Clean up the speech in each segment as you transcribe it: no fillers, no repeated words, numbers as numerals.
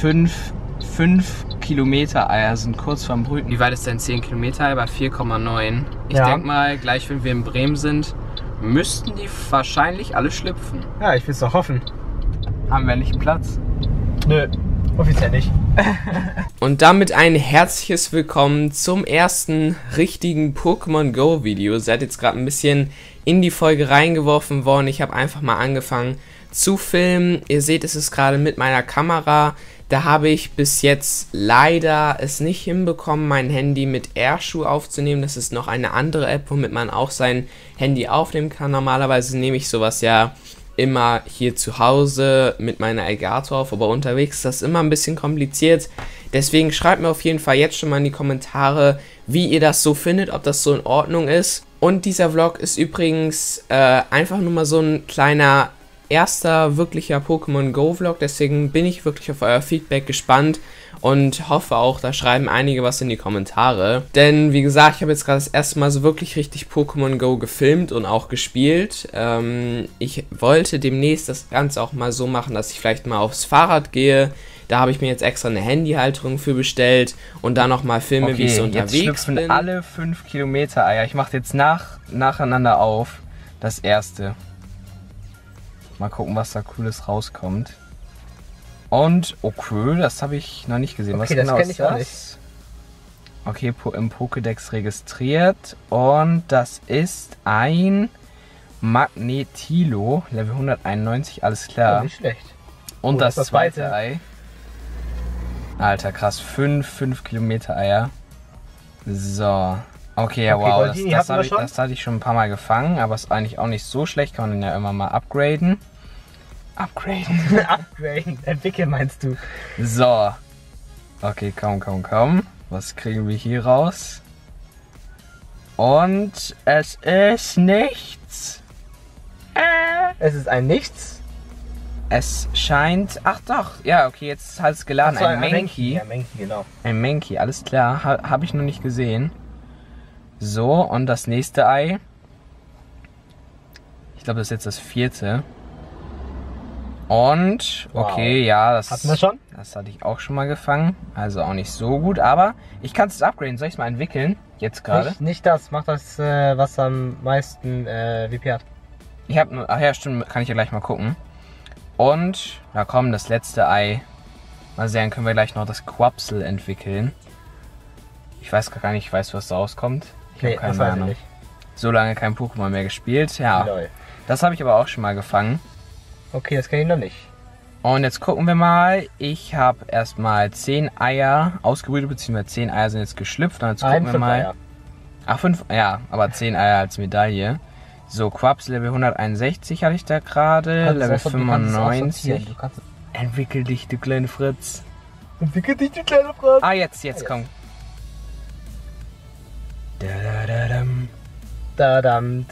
5 Kilometer-Eier sind kurz vorm Brüten. Wie weit ist denn 10 Kilometer? Bei 4,9. Ich denke mal, gleich wenn wir in Bremen sind, müssten die wahrscheinlich alle schlüpfen. Ja, ich will es doch hoffen. Haben wir nicht einen Platz? Nö, offiziell nicht. Und damit ein herzliches Willkommen zum ersten richtigen Pokémon Go Video. Seid jetzt gerade ein bisschen in die Folge reingeworfen worden. Ich habe einfach mal angefangen zu filmen. Ihr seht, es ist gerade mit meiner Kamera. Da habe ich bis jetzt leider es nicht hinbekommen, mein Handy mit Airshoe aufzunehmen. Das ist noch eine andere App, womit man auch sein Handy aufnehmen kann. Normalerweise nehme ich sowas ja immer hier zu Hause mit meiner Elgato auf, aber unterwegs ist das immer ein bisschen kompliziert. Deswegen schreibt mir auf jeden Fall jetzt schon mal in die Kommentare, wie ihr das so findet, ob das so in Ordnung ist. Und dieser Vlog ist übrigens einfach nur mal so ein kleiner erster wirklicher Pokémon Go Vlog, deswegen bin ich wirklich auf euer Feedback gespannt und hoffe auch, da schreiben einige was in die Kommentare. Denn wie gesagt, ich habe jetzt gerade das erste Mal so wirklich richtig Pokémon Go gefilmt und auch gespielt. Ich wollte demnächst das Ganze auch mal so machen, dass ich vielleicht mal aufs Fahrrad gehe. Da habe ich mir jetzt extra eine Handyhalterung für bestellt und dann nochmal filme, okay, wie ich so unterwegs bin. Jetzt schlüpfen alle 5 Kilometer Eier. Ich mache jetzt nacheinander auf das erste. Mal gucken, was da Cooles rauskommt. Und, okay, das habe ich noch nicht gesehen. Okay, was genau ist das? Okay, im Pokédex registriert. Und das ist ein Magnetilo, Level 191, alles klar. Oh, nicht schlecht. Und das zweite Ei. Alter, krass, 5 Kilometer Eier. So. Okay, ja, wow, Goldini, das hatte ich schon ein paar Mal gefangen, aber ist eigentlich auch nicht so schlecht, kann man den ja immer mal upgraden. Entwickeln meinst du? So. Okay, komm. Was kriegen wir hier raus? Und es ist nichts. Es ist ein Nichts. Es scheint. Ach doch, ja, okay, jetzt hat es geladen. So, ein Mankey. Ja, Mankey, genau. Ein Mankey, alles klar. Habe ich noch nicht gesehen. So, und das nächste Ei. Ich glaube, das ist jetzt das vierte. Und, okay, wow. Ja, das hatten wir schon. Das hatte ich auch schon mal gefangen. Also auch nicht so gut, aber ich kann es upgraden. Soll ich es mal entwickeln? Jetzt gerade? Nicht das, mach das, was am meisten WP hat. Ich habe nur, ach ja, stimmt, kann ich ja gleich mal gucken. Und, na komm, das letzte Ei. Mal sehen, können wir gleich noch das Quapsel entwickeln. Ich weiß gar nicht, was da rauskommt. Ich habe keine Ahnung. So lange kein Pokémon mehr gespielt. Ja, lol. Das habe ich aber auch schon mal gefangen. Okay, das kenne ich noch nicht. Und jetzt gucken wir mal. Ich habe erstmal 10 Eier ausgebrütet, beziehungsweise 10 Eier sind jetzt geschlüpft. Und jetzt gucken wir mal. Eier. Ach, 5, ja, aber 10 Eier als Medaille. So, Quaps Level 161 hatte ich da gerade. Level 95. Entwickel dich, du kleine Fritz. Ah, jetzt. Komm. Da-dam.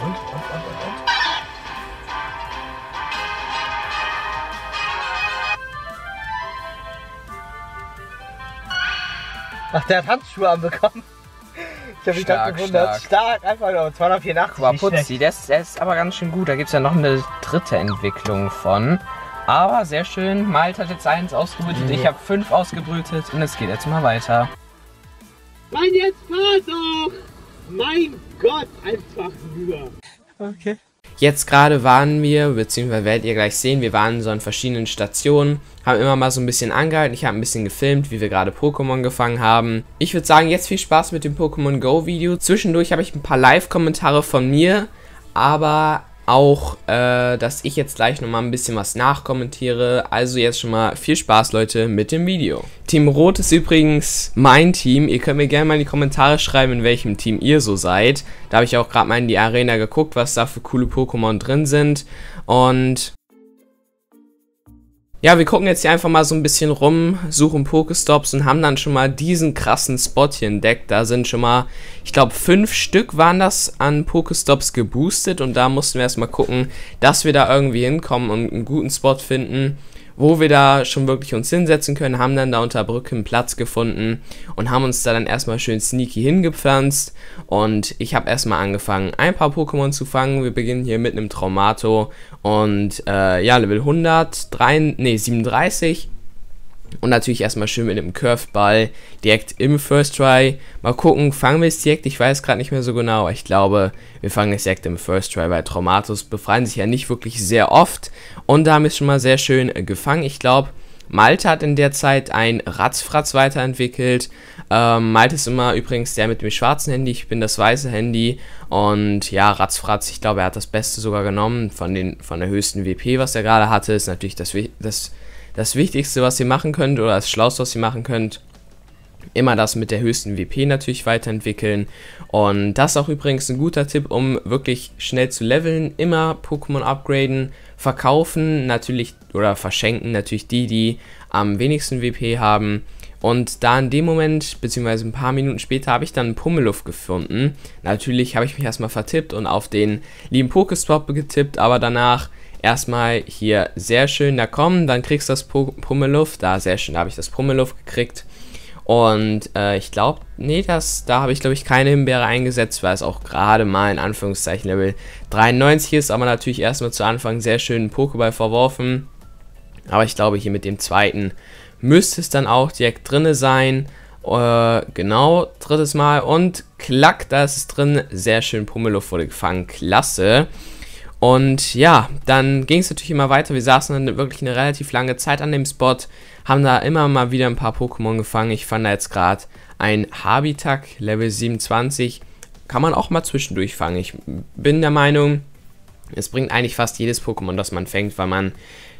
Und. Ach, der hat Handschuhe anbekommen. Ich habe mich gerade gewundert. Stark, einfach nur 284. War Putzi, der ist aber ganz schön gut. Da gibt es ja noch eine dritte Entwicklung von. Aber sehr schön, Malte hat jetzt 1 ausgebrütet, Ich habe 5 ausgebrütet und es geht jetzt mal weiter. Mann, jetzt fahr doch! Mein Gott, einfach rüber! Okay. Jetzt gerade waren wir, beziehungsweise werdet ihr gleich sehen, wir waren so an verschiedenen Stationen, haben immer mal so ein bisschen angehalten, ich habe ein bisschen gefilmt, wie wir gerade Pokémon gefangen haben. Ich würde sagen, jetzt viel Spaß mit dem Pokémon Go Video. Zwischendurch habe ich ein paar Live-Kommentare von mir, aber auch, dass ich jetzt gleich nochmal ein bisschen was nachkommentiere. Also jetzt schon mal viel Spaß, Leute, mit dem Video. Team Rot ist übrigens mein Team. Ihr könnt mir gerne mal in die Kommentare schreiben, in welchem Team ihr so seid. Da habe ich auch gerade mal in die Arena geguckt, was da für coole Pokémon drin sind. Und ja, wir gucken jetzt hier einfach mal so ein bisschen rum, suchen Pokestops und haben dann schon mal diesen krassen Spot hier entdeckt. Da sind schon mal, ich glaube, 5 Stück waren das an Pokestops geboostet und da mussten wir erstmal gucken, dass wir da irgendwie hinkommen und einen guten Spot finden, wo wir da schon wirklich uns hinsetzen können, haben dann da unter Brücken Platz gefunden und haben uns da dann erstmal schön sneaky hingepflanzt und ich habe erstmal angefangen, ein paar Pokémon zu fangen. Wir beginnen hier mit einem Traumato und ja, Level 37 und natürlich erstmal schön mit einem Curveball direkt im First Try. Mal gucken, fangen wir es direkt, ich weiß gerade nicht mehr so genau, ich glaube, wir fangen es direkt im First Try, weil Traumatos befreien sich ja nicht wirklich sehr oft und da haben wir es schon mal sehr schön gefangen. Ich glaube, Malte hat in der Zeit ein Rattfratz weiterentwickelt. Malte ist immer übrigens der mit dem schwarzen Handy, ich bin das weiße Handy. Und ja, Rattfratz, ich glaube, er hat das Beste sogar genommen von der höchsten WP, was er gerade hatte. Ist natürlich das Wichtigste, was ihr machen könnt, oder das Schlauste, was ihr machen könnt. Immer das mit der höchsten WP natürlich weiterentwickeln. Und das ist auch übrigens ein guter Tipp, um wirklich schnell zu leveln. Immer Pokémon upgraden, verkaufen natürlich oder verschenken natürlich die am wenigsten WP haben. Und da in dem Moment, beziehungsweise ein paar Minuten später, habe ich dann einen Pummeluff gefunden. Natürlich habe ich mich erstmal vertippt und auf den lieben Pokestop getippt, aber danach erstmal hier sehr schön da kommen. Dann kriegst du das Pummeluff, da sehr schön, da habe ich das Pummeluff gekriegt. Und ich glaube, nee, da habe ich, glaube ich, keine Himbeere eingesetzt, weil es auch gerade mal in Anführungszeichen Level 93 ist, aber natürlich erstmal zu Anfang sehr schön einen Pokéball verworfen. Aber ich glaube, hier mit dem zweiten müsste es dann auch direkt drinne sein. Genau, drittes Mal und klack, da ist es drin. Sehr schön, Pummeluff wurde gefangen, klasse. Und ja, dann ging es natürlich immer weiter, wir saßen dann wirklich eine relativ lange Zeit an dem Spot, haben da immer mal wieder ein paar Pokémon gefangen. Ich fand da jetzt gerade ein Habitak, Level 27, kann man auch mal zwischendurch fangen. Ich bin der Meinung, es bringt eigentlich fast jedes Pokémon, das man fängt, weil man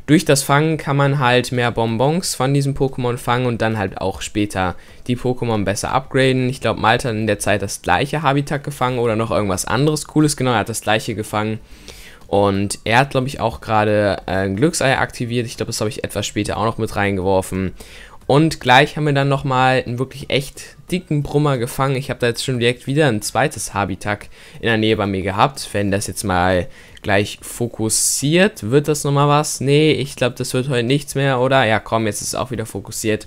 durch das Fangen kann man halt mehr Bonbons von diesem Pokémon fangen und dann halt auch später die Pokémon besser upgraden. Ich glaube, Malte hat in der Zeit das gleiche Habitak gefangen oder noch irgendwas anderes Cooles, genau, er hat das gleiche gefangen. Und er hat, glaube ich, auch gerade ein Glücksei aktiviert. Ich glaube, das habe ich etwas später auch noch mit reingeworfen. Und gleich haben wir dann nochmal einen wirklich echt dicken Brummer gefangen. Ich habe da jetzt schon direkt wieder ein zweites Habitak in der Nähe bei mir gehabt. Wenn das jetzt mal gleich fokussiert, wird das nochmal was? Nee, ich glaube, das wird heute nichts mehr, oder? Ja, komm, jetzt ist es auch wieder fokussiert.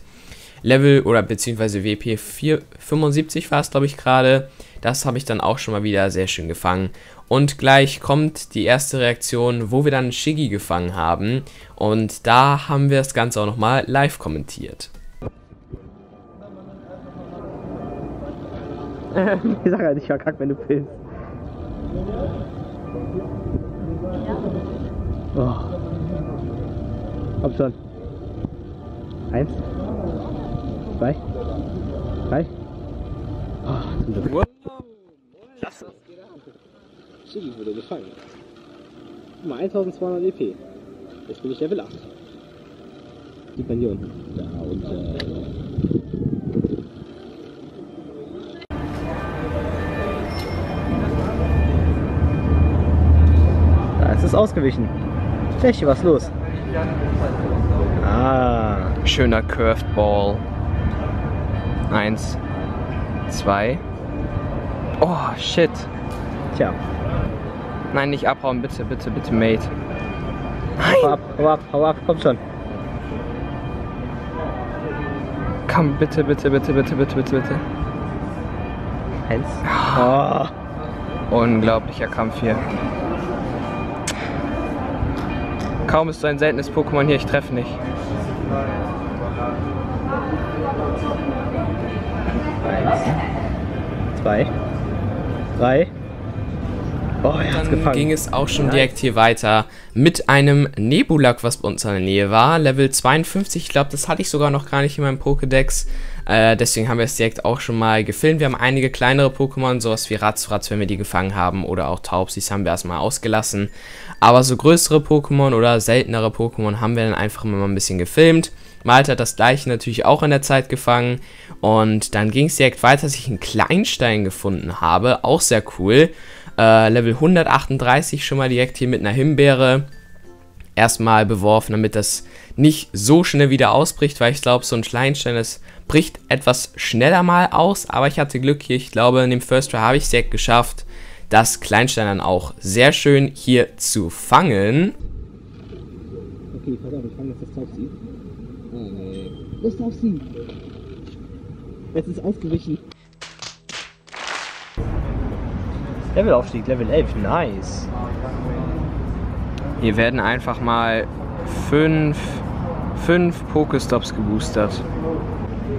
Level oder beziehungsweise WP 475 war es, glaube ich, gerade. Das habe ich dann auch schon mal wieder sehr schön gefangen. Und gleich kommt die erste Reaktion, wo wir dann Shiggy gefangen haben. Und da haben wir das Ganze auch nochmal live kommentiert. Die Sache halt nicht verkackt, wenn du filmst. Oh. Komm schon. 1, 2, 3. Oh, zum Glück. Klasse. Shiggy wurde gefangen. Mal 1200 EP. Jetzt bin ich Level 8. Sieht man hier unten. Ja, und da ist es ausgewichen. Fläche, was los? Ah, schöner Curveball. 1, 2. Oh, shit. Tja. Nein, nicht abhauen, bitte, bitte, bitte, Mate. Nein! Hau ab, komm schon. Komm, bitte, bitte, bitte, bitte, bitte, bitte, bitte. 1. Oh. Unglaublicher Kampf hier. Kaum ist so ein seltenes Pokémon hier, ich treffe nicht. 1, 2, 3. Oh, dann ging es auch schon direkt hier weiter mit einem Nebulak, was bei uns in der Nähe war. Level 52, ich glaube, das hatte ich sogar noch gar nicht in meinem Pokédex. Deswegen haben wir es direkt auch schon mal gefilmt. Wir haben einige kleinere Pokémon, sowas wie Rattfratz, wenn wir die gefangen haben, oder auch Taubsis haben wir erstmal ausgelassen. Aber so größere Pokémon oder seltenere Pokémon haben wir dann einfach mal ein bisschen gefilmt. Malte hat das gleiche natürlich auch in der Zeit gefangen. Und dann ging es direkt weiter, dass ich einen Kleinstein gefunden habe. Auch sehr cool. Level 138 schon mal direkt hier mit einer Himbeere erstmal beworfen, damit das nicht so schnell wieder ausbricht, weil ich glaube, so ein Kleinstein, das bricht etwas schneller mal aus, aber ich hatte Glück hier, ich glaube, in dem First Try habe ich es direkt geschafft, das Kleinstein dann auch sehr schön hier zu fangen. Okay, pass auf, ich fange jetzt das Taubsi. Wo ist Taubsi? Jetzt ist ausgewichen. Levelaufstieg, Level 11, nice. Hier werden einfach mal 5 Pokestops geboostert.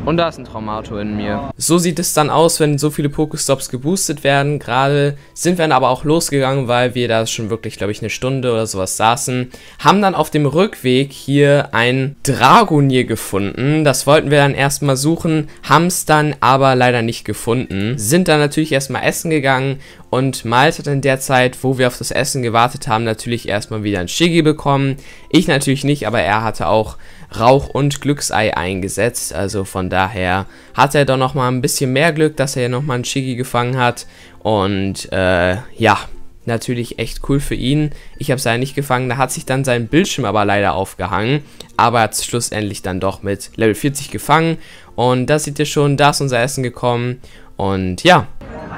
Und da ist ein Traumato in mir. So sieht es dann aus, wenn so viele Pokestops geboostet werden. Gerade sind wir dann aber auch losgegangen, weil wir da schon wirklich, glaube ich, eine Stunde oder sowas saßen. Haben dann auf dem Rückweg hier ein Dragonier gefunden. Das wollten wir dann erstmal suchen, haben es dann aber leider nicht gefunden. Sind dann natürlich erstmal essen gegangen. Und Miles hat in der Zeit, wo wir auf das Essen gewartet haben, natürlich erstmal wieder ein Shiggy bekommen. Ich natürlich nicht, aber er hatte auch Rauch und Glücksei eingesetzt. Also von daher hatte er doch nochmal ein bisschen mehr Glück, dass er nochmal einen Shiggy gefangen hat. Und ja, natürlich echt cool für ihn. Ich habe es leider nicht gefangen, da hat sich dann sein Bildschirm aber leider aufgehangen. Aber er hat es schlussendlich dann doch mit Level 40 gefangen. Und das seht ihr schon, da ist unser Essen gekommen. Und ja.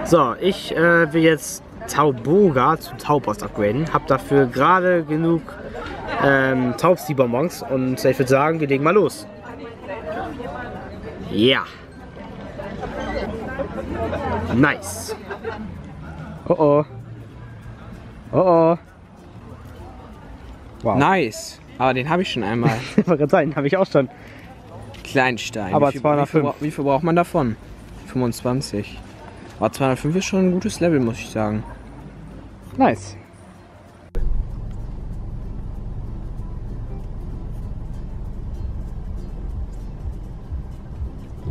So, ich will jetzt Tauboga zu Taubost upgraden. Hab dafür gerade genug Taubsi-Bonbons und ich würde sagen, wir legen mal los. Ja. Nice. Oh oh. Oh oh. Wow. Nice. Aber den habe ich schon einmal. Ich wollte gerade sagen, den habe ich auch schon. Kleinstein. Aber 205. Wie viel braucht man davon? 25. Aber 205 ist schon ein gutes Level, muss ich sagen. Nice.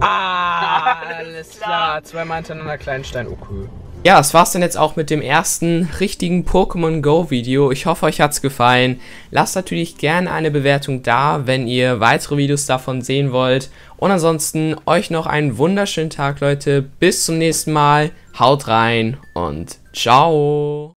Ah, alles klar. Zweimal hintereinander Kleinstein, okay. Ja, das war's dann jetzt auch mit dem ersten richtigen Pokémon Go Video. Ich hoffe, euch hat's gefallen. Lasst natürlich gerne eine Bewertung da, wenn ihr weitere Videos davon sehen wollt. Und ansonsten euch noch einen wunderschönen Tag, Leute. Bis zum nächsten Mal. Haut rein und ciao.